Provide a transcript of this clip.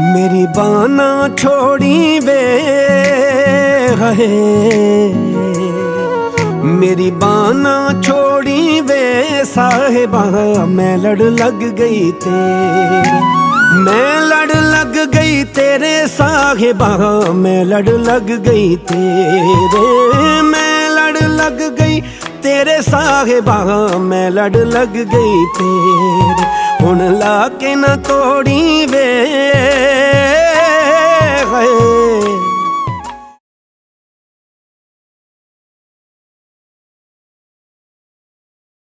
मेरी बाना छोड़ी बे है, मेरी बाना छोड़ी बे साहेबा। मैं लड़ लग गई तेरे, मैं लड़ लग गई तेरे साहेबा। मैं लड़ लग गई तेरे, मैं लड़ लग गई तेरे साहेबा। मैं लड़ लग गई तेरे, हुन लाके न तोड़ी वे।